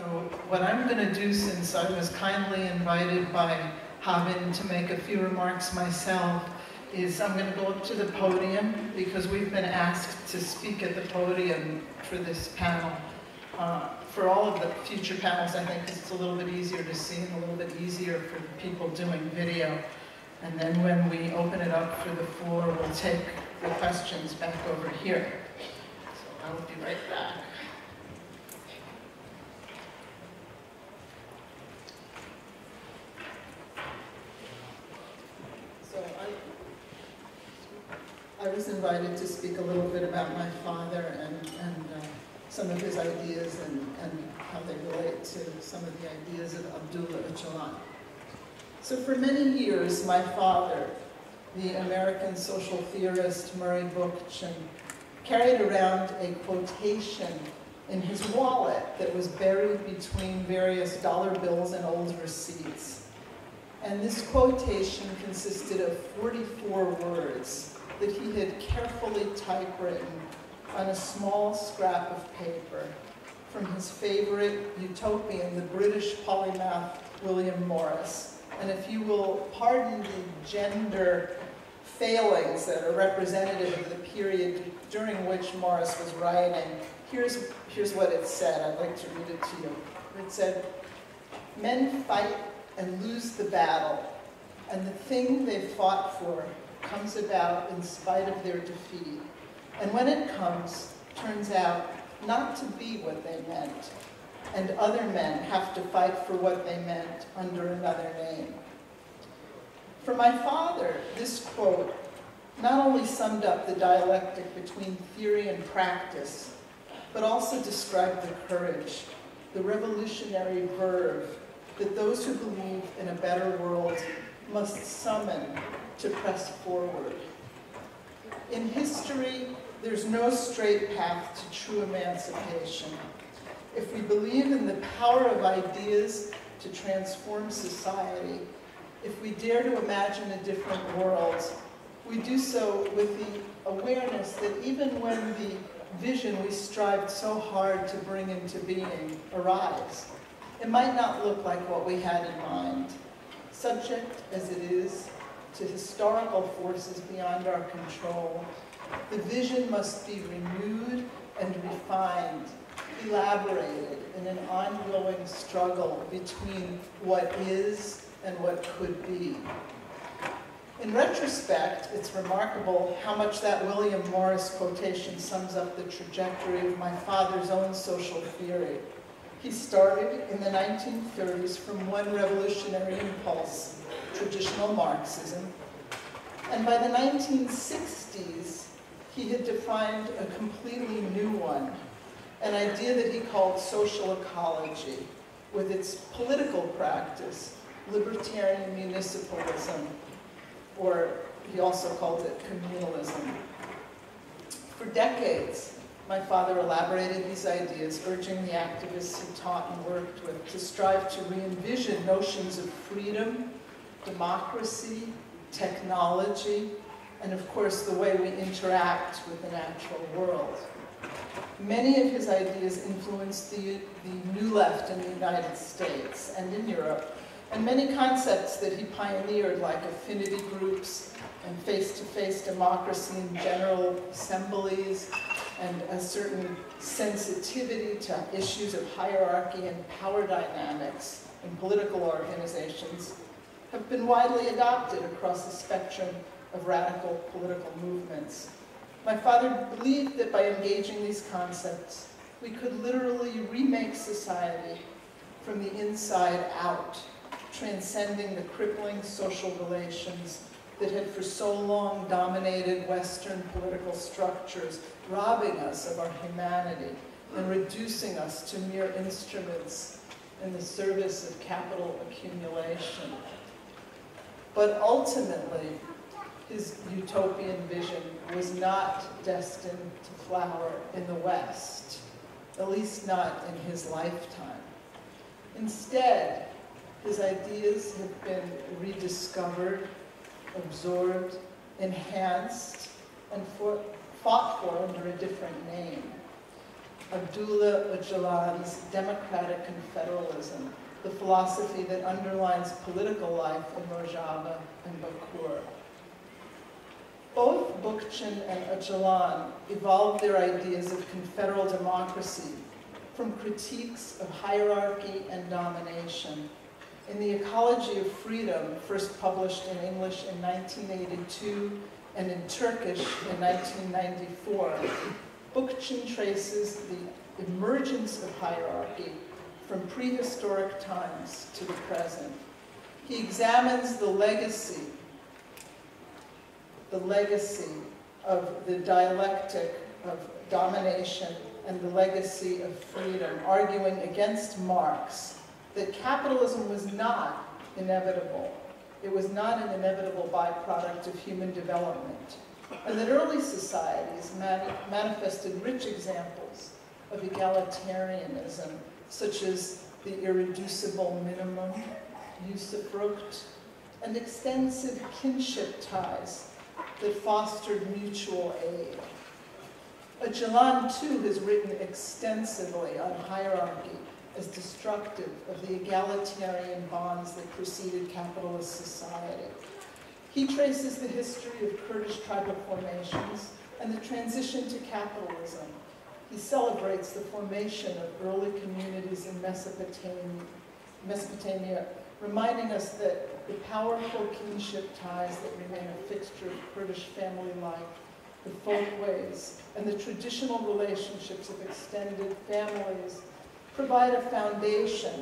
So what I'm going to do, since I was kindly invited by Havin to make a few remarks myself, is I'm going to go up to the podium because we've been asked to speak at the podium for this panel. For all of the future panels, I think it's a little bit easier to see and a little bit easier for people doing video. And then when we open it up for the floor, we'll take the questions back over here. So I will be right back. So I was invited to speak a little bit about my father and some of his ideas and how they relate to some of the ideas of Abdullah Öcalan. So for many years, my father, the American social theorist Murray Bookchin, carried around a quotation in his wallet that was buried between various dollar bills and old receipts. And this quotation consisted of 44 words that he had carefully typewritten on a small scrap of paper from his favorite utopian, the British polymath William Morris. And if you will pardon the gender failings that are representative of the period during which Morris was writing, here's what it said. I'd like to read it to you. It said, "Men fight and lose the battle, and the thing they fought for comes about in spite of their defeat. And when it comes, turns out not to be what they meant. And other men have to fight for what they meant under another name." For my father, this quote not only summed up the dialectic between theory and practice, but also described the courage, the revolutionary verve that those who believe in a better world must summon to press forward. In history, there's no straight path to true emancipation. If we believe in the power of ideas to transform society, if we dare to imagine a different world, we do so with the awareness that even when the vision we strived so hard to bring into being arrives, it might not look like what we had in mind, subject as it is to historical forces beyond our control. The vision must be renewed and refined, elaborated in an ongoing struggle between what is and what could be. In retrospect, it's remarkable how much that William Morris quotation sums up the trajectory of my father's own social theory. He started in the 1930s from one revolutionary impulse, traditional Marxism, and by the 1960s, he had defined a completely new one, an idea that he called social ecology, with its political practice, libertarian municipalism, or he also called it communalism. For decades, my father elaborated these ideas, urging the activists he taught and worked with to strive to re-envision notions of freedom, democracy, technology, and of course the way we interact with the natural world. Many of his ideas influenced the New Left in the United States and in Europe, and many concepts that he pioneered, like affinity groups and face-to-face democracy and general assemblies, and a certain sensitivity to issues of hierarchy and power dynamics in political organizations, have been widely adopted across the spectrum of radical political movements. My father believed that by engaging these concepts, we could literally remake society from the inside out, transcending the crippling social relations that had for so long dominated Western political structures, robbing us of our humanity and reducing us to mere instruments in the service of capital accumulation. But ultimately, his utopian vision was not destined to flower in the West, at least not in his lifetime. Instead, his ideas have been rediscovered, absorbed, enhanced, and fought for under a different name. Abdullah Öcalan's democratic confederalism, the philosophy that underlines political life in Rojava and Bakur. Both Bookchin and Öcalan evolved their ideas of confederal democracy from critiques of hierarchy and domination. In The Ecology of Freedom, first published in English in 1982 and in Turkish in 1994, Bookchin traces the emergence of hierarchy from prehistoric times to the present. He examines the legacy of the dialectic of domination and the legacy of freedom, arguing against Marx that capitalism was not inevitable. It was not an inevitable byproduct of human development, and that early societies manifested rich examples of egalitarianism, such as the irreducible minimum, usufruct, and extensive kinship ties that fostered mutual aid. Öcalan, too, has written extensively on hierarchy as destructive of the egalitarian bonds that preceded capitalist society. He traces the history of Kurdish tribal formations and the transition to capitalism. He celebrates the formation of early communities in Mesopotamia, reminding us that the powerful kinship ties that remain a fixture of Kurdish family life, the folkways, and the traditional relationships of extended families provide a foundation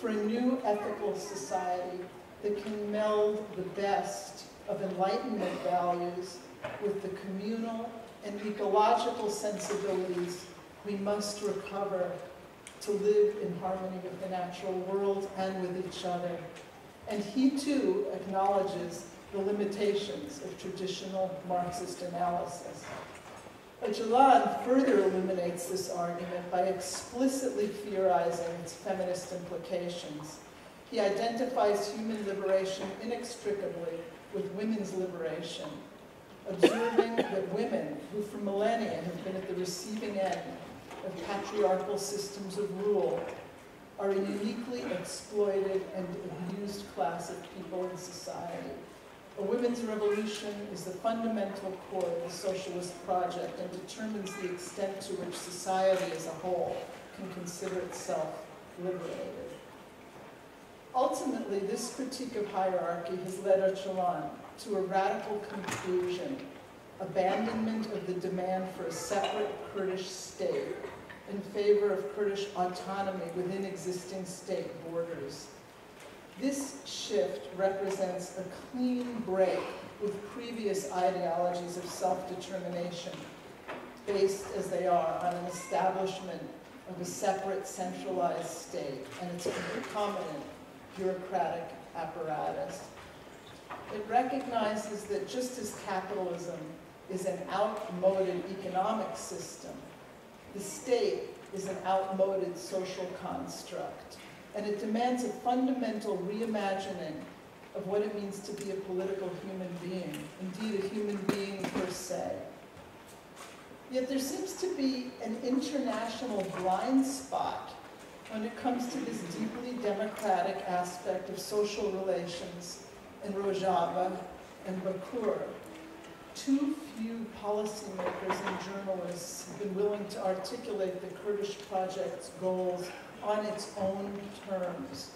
for a new ethical society that can meld the best of Enlightenment values with the communal and ecological sensibilities we must recover to live in harmony with the natural world and with each other. And he too acknowledges the limitations of traditional Marxist analysis. Öcalan further illuminates this argument by explicitly theorizing its feminist implications. He identifies human liberation inextricably with women's liberation, observing that women, who for millennia have been at the receiving end of patriarchal systems of rule, are a uniquely exploited and abused class of people in society. A women's revolution is the fundamental core of the socialist project and determines the extent to which society as a whole can consider itself liberated. Ultimately, this critique of hierarchy has led Öcalan to a radical conclusion: abandonment of the demand for a separate Kurdish state in favor of Kurdish autonomy within existing state borders. This shift represents a clean break with previous ideologies of self-determination, based as they are on an establishment of a separate centralized state and its concomitant bureaucratic apparatus. It recognizes that just as capitalism is an outmoded economic system, the state is an outmoded social construct, and it demands a fundamental reimagining of what it means to be a political human being, indeed a human being per se. Yet there seems to be an international blind spot when it comes to this deeply democratic aspect of social relations in Rojava and Bakur. Too few policymakers and journalists have been willing to articulate the Kurdish project's goals on its own terms.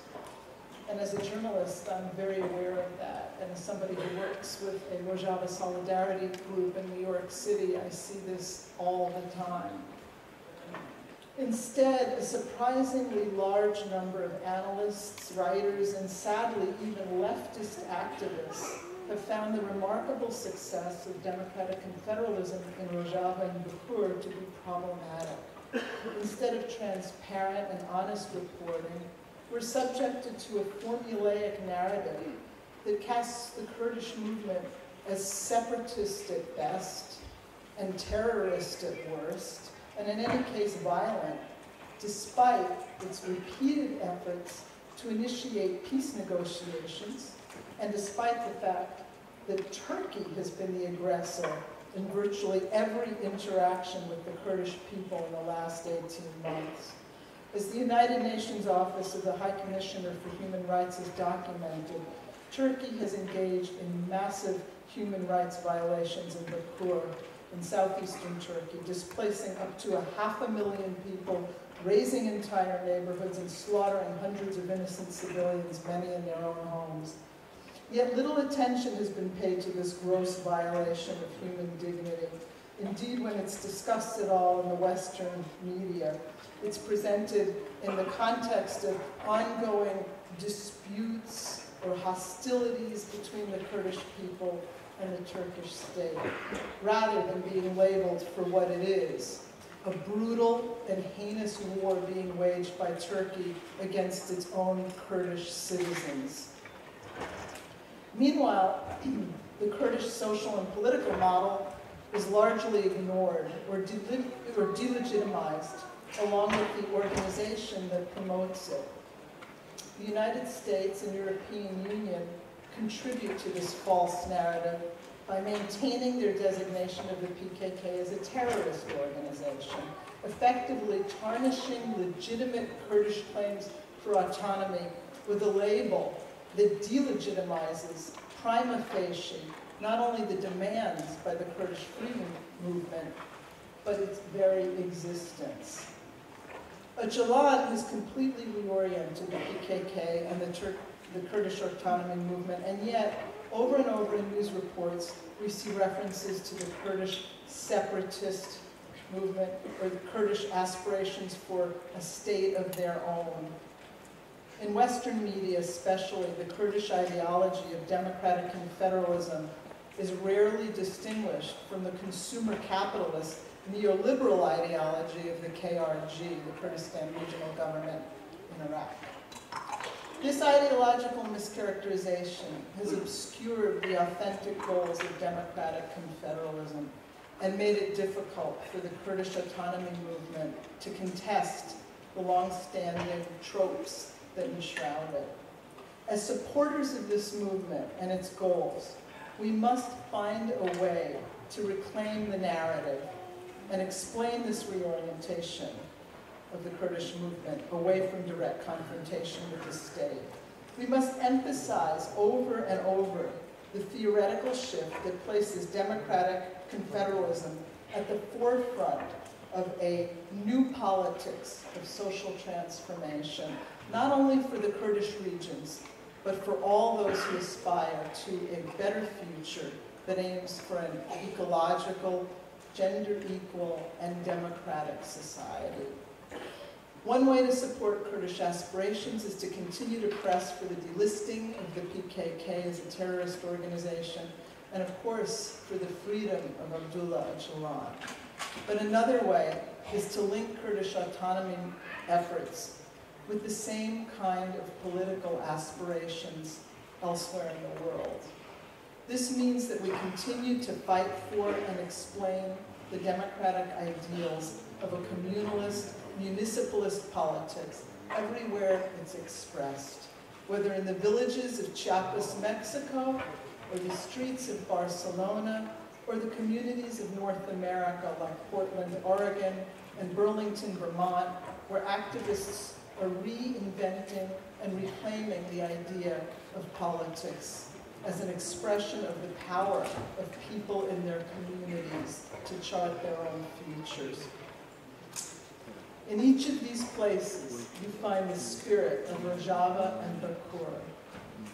And as a journalist, I'm very aware of that. And as somebody who works with a Rojava solidarity group in New York City, I see this all the time. Instead, a surprisingly large number of analysts, writers, and sadly even leftist activists have found the remarkable success of democratic confederalism in Rojava and Bakur to be problematic. Instead of transparent and honest reporting, we're subjected to a formulaic narrative that casts the Kurdish movement as separatist at best and terrorist at worst, and in any case violent, despite its repeated efforts to initiate peace negotiations, and despite the fact that Turkey has been the aggressor in virtually every interaction with the Kurdish people in the last 18 months. As the United Nations Office of the High Commissioner for Human Rights has documented, Turkey has engaged in massive human rights violations in Bakur, in southeastern Turkey, displacing up to 500,000 people, razing entire neighborhoods, and slaughtering hundreds of innocent civilians, many in their own homes. Yet little attention has been paid to this gross violation of human dignity. Indeed, when it's discussed at all in the Western media, it's presented in the context of ongoing disputes or hostilities between the Kurdish people and the Turkish state, rather than being labeled for what it is, a brutal and heinous war being waged by Turkey against its own Kurdish citizens. Meanwhile, the Kurdish social and political model is largely ignored or delegitimized, along with the organization that promotes it. The United States and European Union contribute to this false narrative by maintaining their designation of the PKK as a terrorist organization, effectively tarnishing legitimate Kurdish claims for autonomy with a label that delegitimizes prima facie not only the demands by the Kurdish freedom movement, but its very existence. Öcalan has completely reoriented the PKK and the Kurdish autonomy movement, and yet, over and over in news reports, we see references to the Kurdish separatist movement or the Kurdish aspirations for a state of their own. In Western media especially, the Kurdish ideology of democratic confederalism is rarely distinguished from the consumer capitalist neoliberal ideology of the KRG, the Kurdistan Regional Government in Iraq. This ideological mischaracterization has obscured the authentic goals of democratic confederalism and made it difficult for the Kurdish autonomy movement to contest the long-standing tropes that enshroud it. As supporters of this movement and its goals, we must find a way to reclaim the narrative and explain this reorientation of the Kurdish movement away from direct confrontation with the state. We must emphasize over and over the theoretical shift that places democratic confederalism at the forefront of a new politics of social transformation, not only for the Kurdish regions, but for all those who aspire to a better future that aims for an ecological, gender equal, and democratic society. One way to support Kurdish aspirations is to continue to press for the delisting of the PKK as a terrorist organization, and of course, for the freedom of Abdullah Öcalan. But another way is to link Kurdish autonomy efforts with the same kind of political aspirations elsewhere in the world. This means that we continue to fight for and explain the democratic ideals of a communalist, municipalist politics everywhere it's expressed, whether in the villages of Chiapas, Mexico, or the streets of Barcelona, or the communities of North America like Portland, Oregon, and Burlington, Vermont, where activists are reinventing and reclaiming the idea of politics as an expression of the power of people in their communities to chart their own futures. In each of these places, you find the spirit of Rojava and Bakur.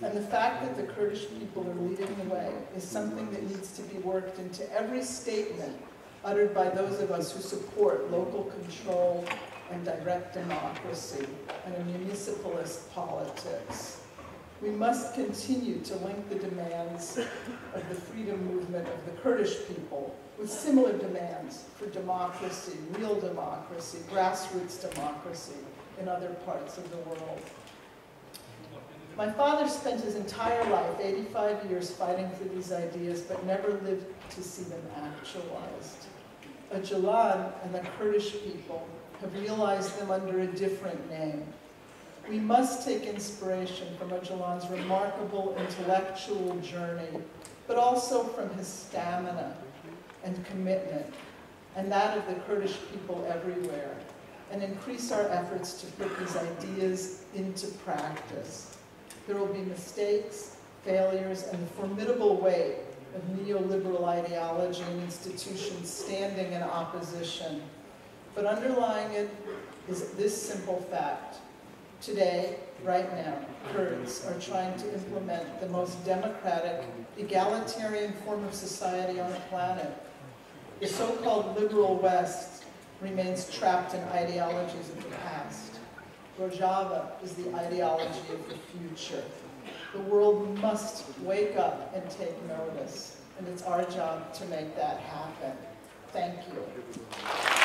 And the fact that the Kurdish people are leading the way is something that needs to be worked into every statement uttered by those of us who support local control and direct democracy and a municipalist politics. We must continue to link the demands of the freedom movement of the Kurdish people with similar demands for democracy, real democracy, grassroots democracy in other parts of the world. My father spent his entire life, 85 years, fighting for these ideas, but never lived to see them actualized. Öcalan and the Kurdish people have realized them under a different name. We must take inspiration from Öcalan's remarkable intellectual journey, but also from his stamina and commitment, and that of the Kurdish people everywhere, and increase our efforts to put these ideas into practice. There will be mistakes, failures, and the formidable weight of neoliberal ideology and institutions standing in opposition. But underlying it is this simple fact. Today, right now, Kurds are trying to implement the most democratic, egalitarian form of society on the planet. The so-called liberal West remains trapped in ideologies of the past. Rojava is the ideology of the future. The world must wake up and take notice, and it's our job to make that happen. Thank you.